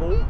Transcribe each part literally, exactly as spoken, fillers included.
Wo?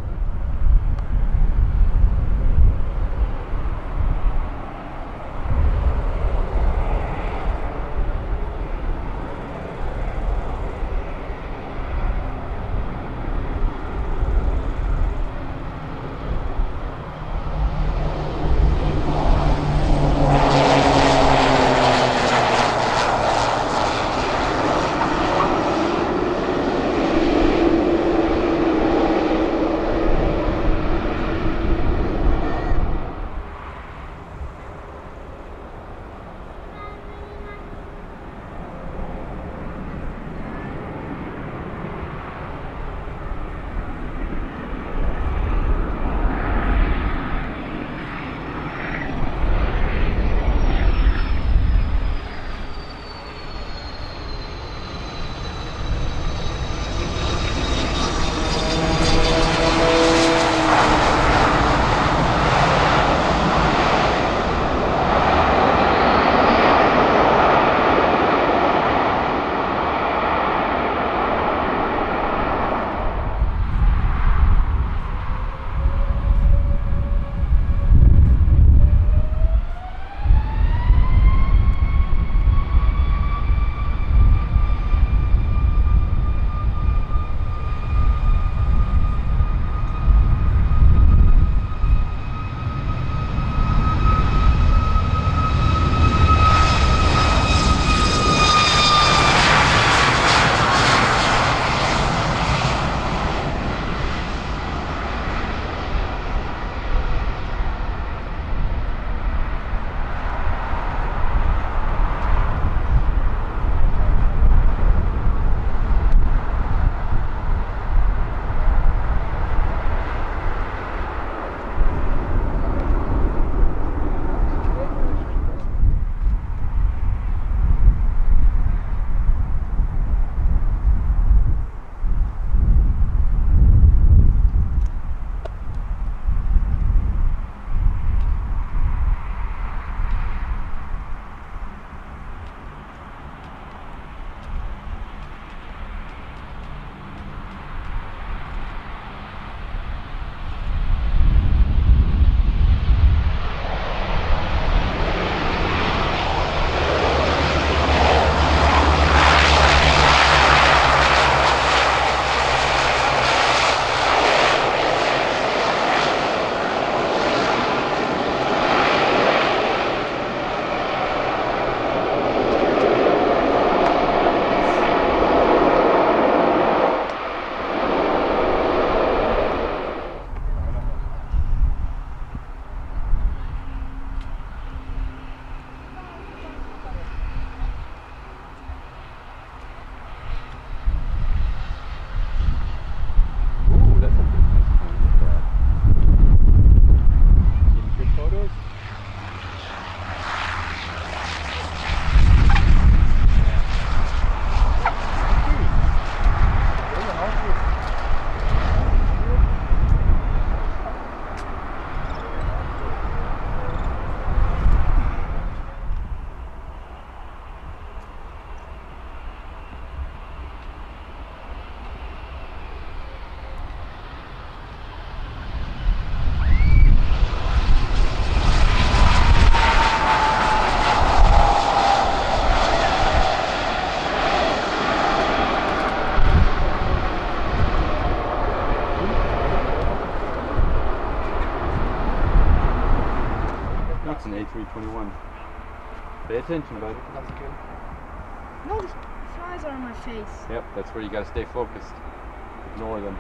A three twenty-one. Pay attention, buddy. No, the flies are on my face. Yep, that's where you gotta stay focused. Ignore them.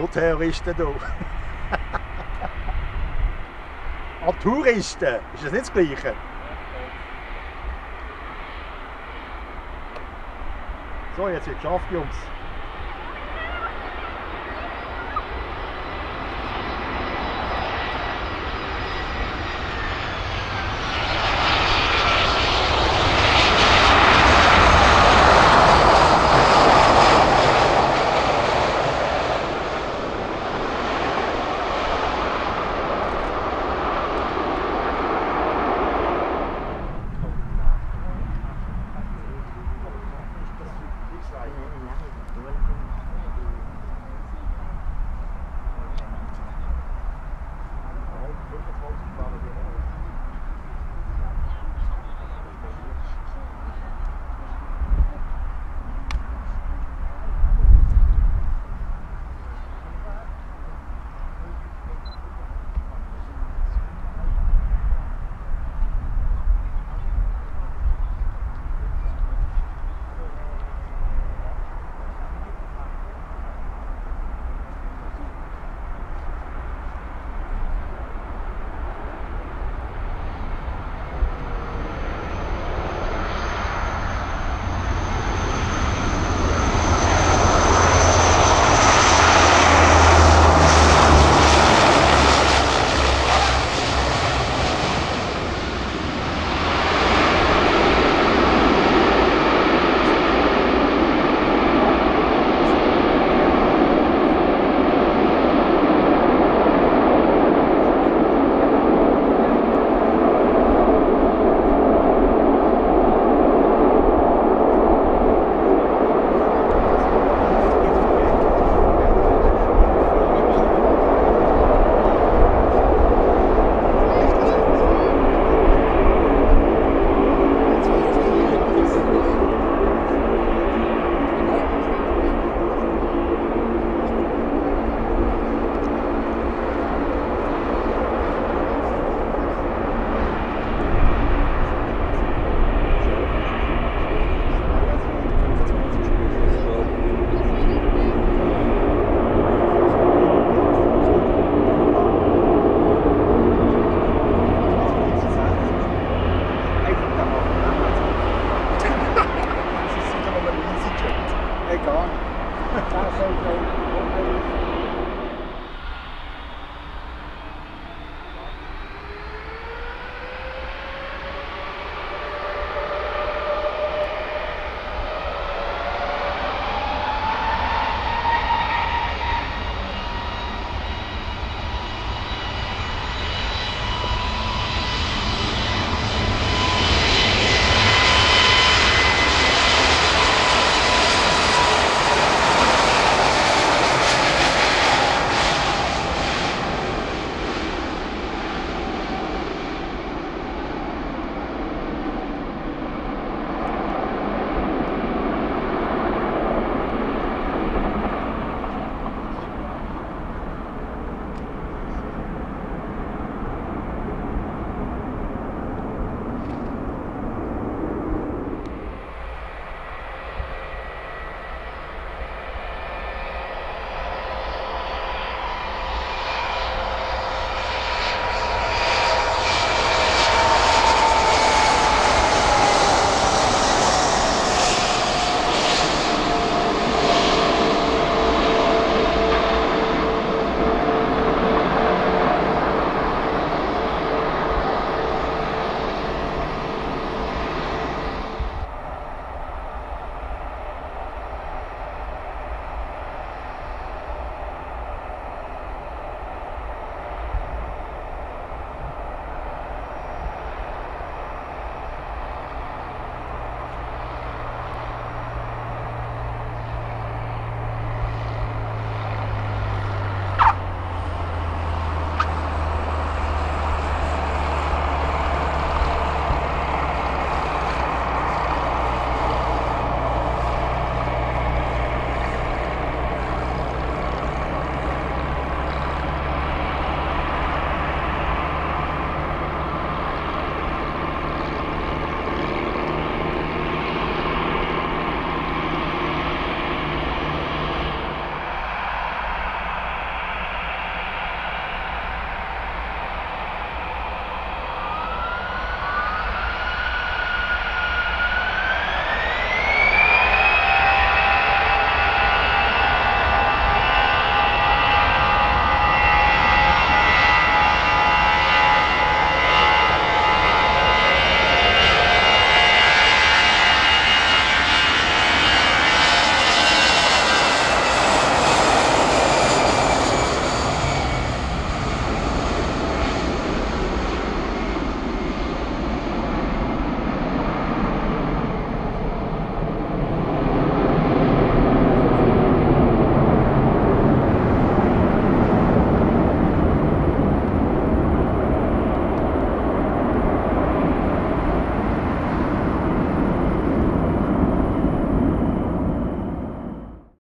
nur Terroristen hier. An Touristen, ist das nicht das Gleiche? So, jetzt wird es geschafft, Jungs.